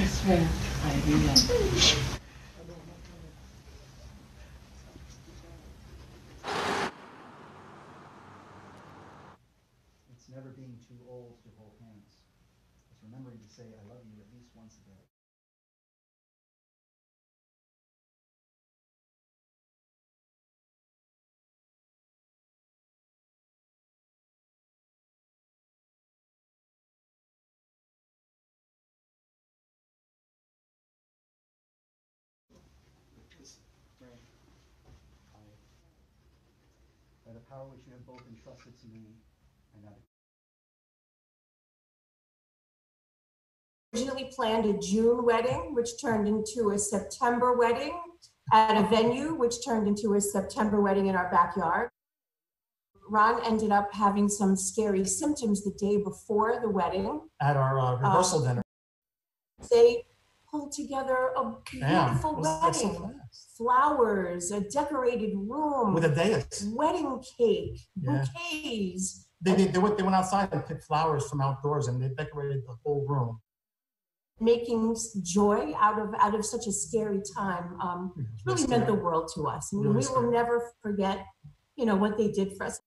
is where I belong. Never being too old to hold hands. It's remembering to say I love you at least once a day. By the power which you have both entrusted to me, I now originally planned a June wedding, which turned into a September wedding at a venue, which turned into a September wedding in our backyard. Ron ended up having some scary symptoms the day before the wedding. At our rehearsal dinner. They pulled together a beautiful wedding. Flowers, a decorated room. With a dais. Wedding cake, bouquets. They went outside and picked flowers from outdoors and they decorated the whole room. Making joy out of such a scary time really meant the world to us. I mean, we will never forget, you know, what they did for us.